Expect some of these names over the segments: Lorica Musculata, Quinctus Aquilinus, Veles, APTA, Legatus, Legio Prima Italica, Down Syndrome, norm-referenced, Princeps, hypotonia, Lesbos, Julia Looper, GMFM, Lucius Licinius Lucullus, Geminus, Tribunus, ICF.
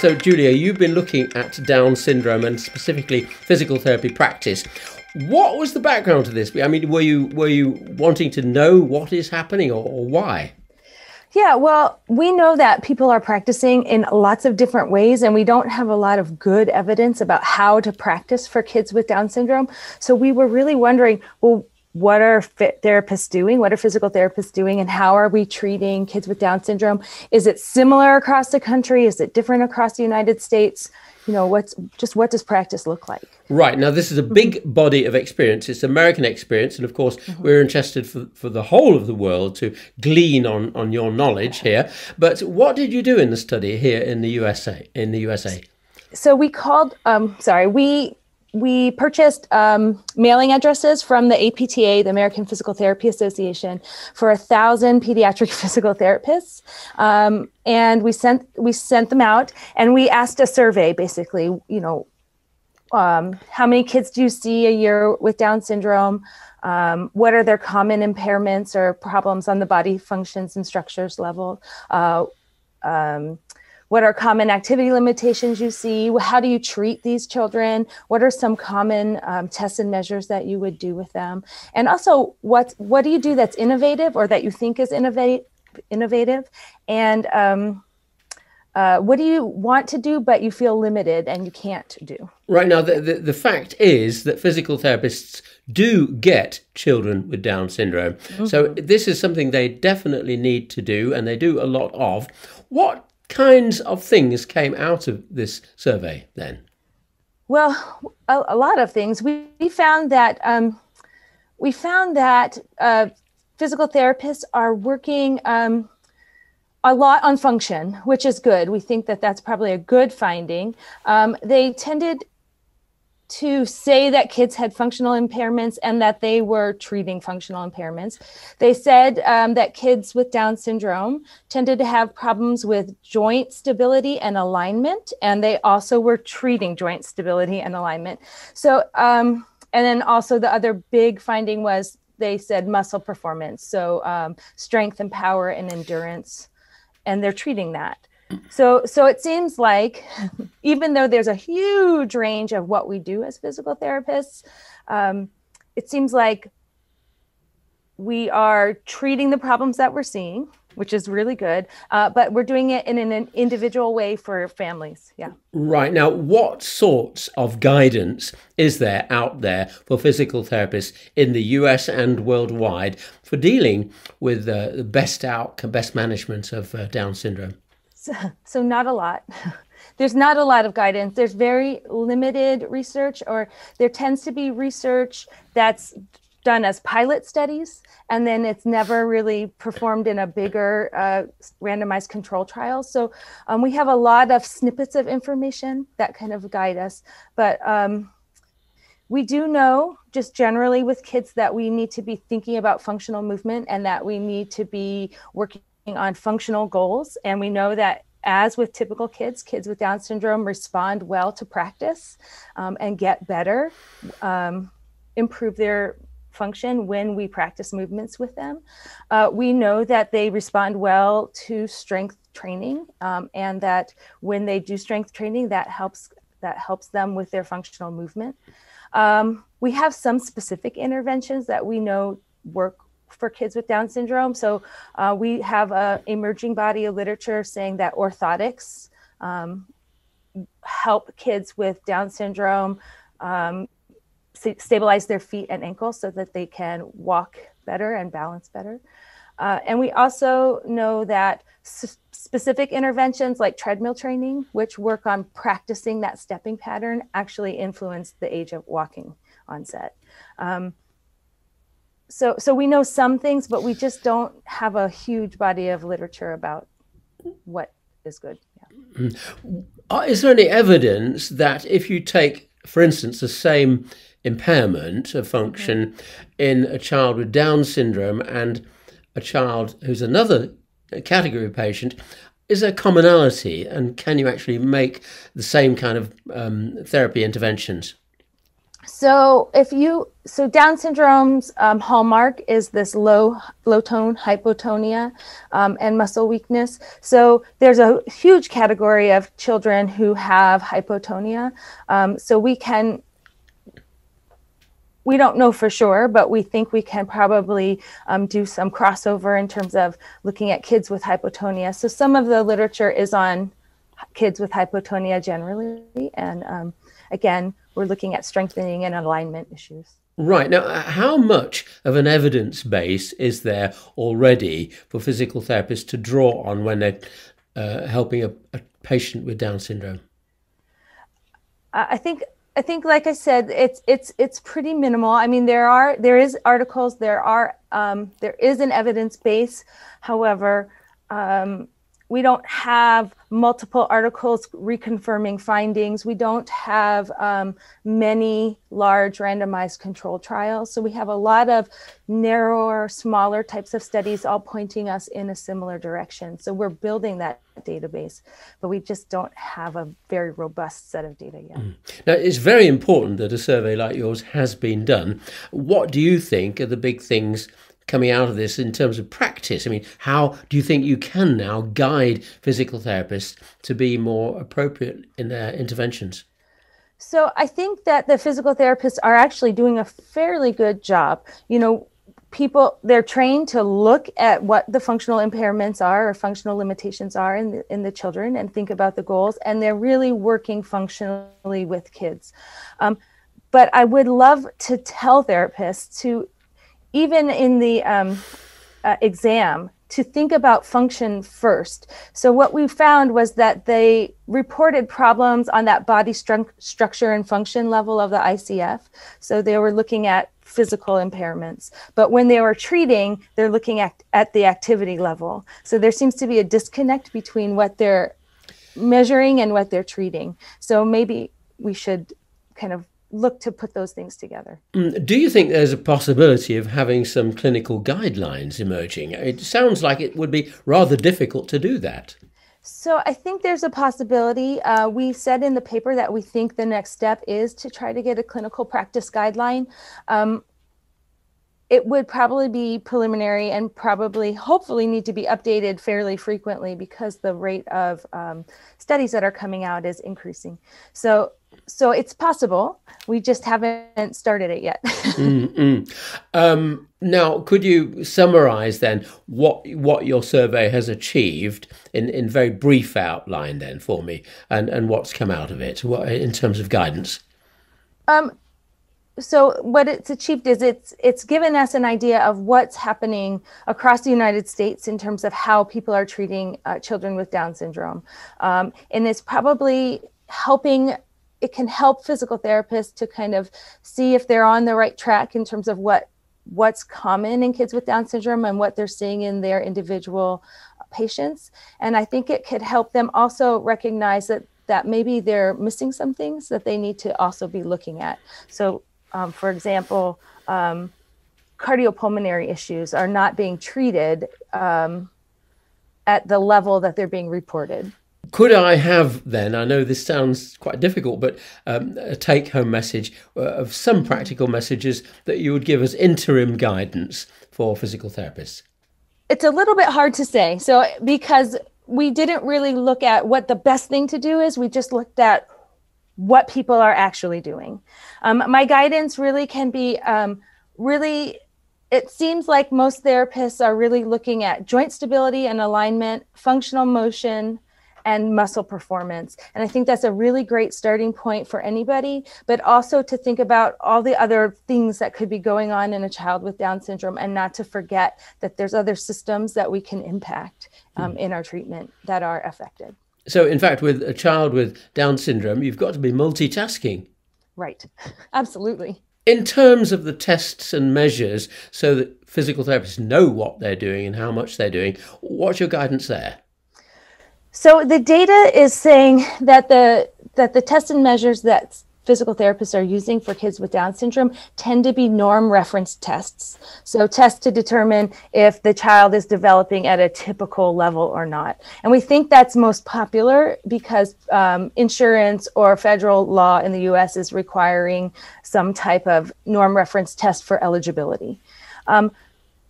So Julia, you've been looking at Down syndrome and specifically physical therapy practice. What was the background to this? I mean, were you wanting to know what is happening or why? Yeah, well, we know that people are practicing in lots of different ways, and we don't have a lot of good evidence about how to practice for kids with Down syndrome. So we were really wondering, well, what are therapists doing? What are physical therapists doing? And how are we treating kids with Down syndrome? Is it similar across the country? Is it different across the United States? You know, what does practice look like? Right. Now, this is a big body of experience. It's American experience. And of course, we're interested for the whole of the world to glean on your knowledge here. But what did you do in the study here in the USA? So we called, we purchased mailing addresses from the APTA, the American Physical Therapy Association, for 1,000 pediatric physical therapists. And we sent them out, and we asked a survey, basically, you know, how many kids do you see a year with Down syndrome? What are their common impairments or problems on the body functions and structures level? What are common activity limitations you see? How do you treat these children? What are some common tests and measures that you would do with them? And also, what do you do that's innovative or that you think is innovative? And what do you want to do but you feel limited and you can't do? Right. Now, the fact is that physical therapists do get children with Down syndrome. So this is something they definitely need to do, and they do a lot of. What kinds of things came out of this survey then? Well, a lot of things. We found that physical therapists are working a lot on function, which is good. We think that that's probably a good finding. They tended to say that kids had functional impairments and that they were treating functional impairments. They said that kids with Down syndrome tended to have problems with joint stability and alignment, and they also were treating joint stability and alignment. So, and then also the other big finding was they said muscle performance, so strength and power and endurance, and they're treating that. So it seems like, even though there's a huge range of what we do as physical therapists, it seems like we are treating the problems that we're seeing, which is really good, but we're doing it in an individual way for families. Yeah. Right. Now, what sorts of guidance is there out there for physical therapists in the US and worldwide for dealing with the best outcome, best management of Down syndrome? So not a lot. There's not a lot of guidance. There's very limited research, or there tends to be research that's done as pilot studies, and then it's never really performed in a bigger randomized control trial. So we have a lot of snippets of information that kind of guide us. But we do know, just generally with kids, that we need to be thinking about functional movement and that we need to be working on functional goals. And we know that, as with typical kids with Down syndrome respond well to practice and get better, improve their function when we practice movements with them. We know that they respond well to strength training, and that when they do strength training, that helps them with their functional movement. We have some specific interventions that we know work for kids with Down syndrome. So we have an emerging body of literature saying that orthotics help kids with Down syndrome stabilize their feet and ankles so that they can walk better and balance better. And we also know that specific interventions like treadmill training, which work on practicing that stepping pattern, actually influence the age of walking onset. So we know some things, but we just don't have a huge body of literature about what is good. Yeah. Is there any evidence that if you take, for instance, the same impairment of function in a child with Down syndrome and a child who's another category patient, is there commonality, and can you actually make the same kind of therapy interventions? So if you, Down syndrome's hallmark is this low tone, hypotonia, and muscle weakness. So there's a huge category of children who have hypotonia. So we don't know for sure, but we think we can probably do some crossover in terms of looking at kids with hypotonia. So some of the literature is on kids with hypotonia generally. And again, we're looking at strengthening and alignment issues. Right. Now, how much of an evidence base is there already for physical therapists to draw on when they're helping a patient with Down syndrome? I think, like I said, it's pretty minimal. I mean, there is articles, there is an evidence base. However, we don't have multiple articles reconfirming findings. We don't have many large randomized control trials. So we have a lot of narrower, smaller types of studies all pointing us in a similar direction. So we're building that database, but we just don't have a very robust set of data yet. Mm. Now, it's very important that a survey like yours has been done. What do you think are the big things coming out of this in terms of practice? I mean, how do you think you can now guide physical therapists to be more appropriate in their interventions? So I think that the physical therapists are actually doing a fairly good job. You know, they're trained to look at what the functional impairments are or functional limitations are in the children and think about the goals, and they're really working functionally with kids. But I would love to tell therapists to, even in the exam, to think about function first. So what we found was that they reported problems on that body structure and function level of the ICF. So they were looking at physical impairments, but when they were treating, they're looking at the activity level. So there seems to be a disconnect between what they're measuring and what they're treating. So maybe we should kind of look to put those things together. Do you think there's a possibility of having some clinical guidelines emerging? It sounds like it would be rather difficult to do that. So I think there's a possibility. We said in the paper that we think the next step is to try to get a clinical practice guideline. It would probably be preliminary and probably hopefully need to be updated fairly frequently because the rate of studies that are coming out is increasing. So it's possible. We just haven't started it yet. Now, could you summarize then what your survey has achieved in very brief outline then for me, and what's come out of it in terms of guidance? So what it's achieved is it's given us an idea of what's happening across the United States in terms of how people are treating children with Down syndrome. And it's probably helping, it can help physical therapists to kind of see if they're on the right track in terms of what's common in kids with Down syndrome and what they're seeing in their individual patients. And I think it could help them also recognize that maybe they're missing some things that they need to also be looking at. So for example, cardiopulmonary issues are not being treated at the level that they're being reported. Could I have then, I know this sounds quite difficult, but a take-home message of some practical messages that you would give as interim guidance for physical therapists? It's a little bit hard to say. So because we didn't really look at what the best thing to do is, we just looked at what people are actually doing. My guidance really can be it seems like most therapists are really looking at joint stability and alignment, functional motion, and muscle performance. And I think that's a really great starting point for anybody, but also to think about all the other things that could be going on in a child with Down syndrome, and not to forget that there's other systems that we can impact in our treatment that are affected. So in fact, with a child with Down syndrome, you've got to be multitasking. Right, absolutely. In terms of the tests and measures so that physical therapists know what they're doing and how much they're doing, what's your guidance there? So the data is saying that the tests and measures that physical therapists are using for kids with Down syndrome tend to be norm reference tests. So tests to determine if the child is developing at a typical level or not. And we think that's most popular because insurance or federal law in the US is requiring some type of norm reference test for eligibility.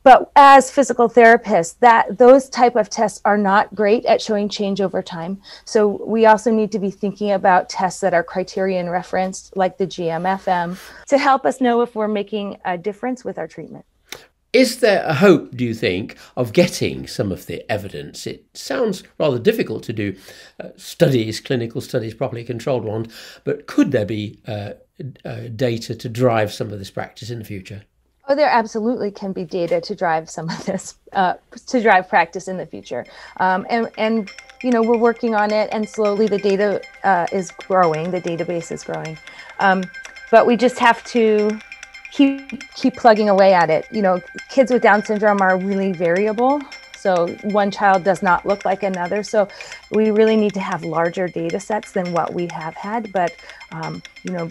But as physical therapists, those type of tests are not great at showing change over time. So we also need to be thinking about tests that are criterion referenced, like the GMFM, to help us know if we're making a difference with our treatment. Is there a hope, do you think, of getting some of the evidence? It sounds rather difficult to do studies, clinical studies, properly controlled ones, but could there be data to drive some of this practice in the future? Oh, there absolutely can be data to drive some of this, to drive practice in the future. And you know, we're working on it, and slowly the data is growing, the database is growing. But we just have to keep plugging away at it. You know, kids with Down syndrome are really variable. So one child does not look like another. So we really need to have larger data sets than what we have had. But, you know,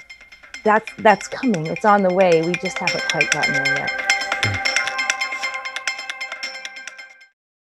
that's coming. It's on the way. We just haven't quite gotten there yet.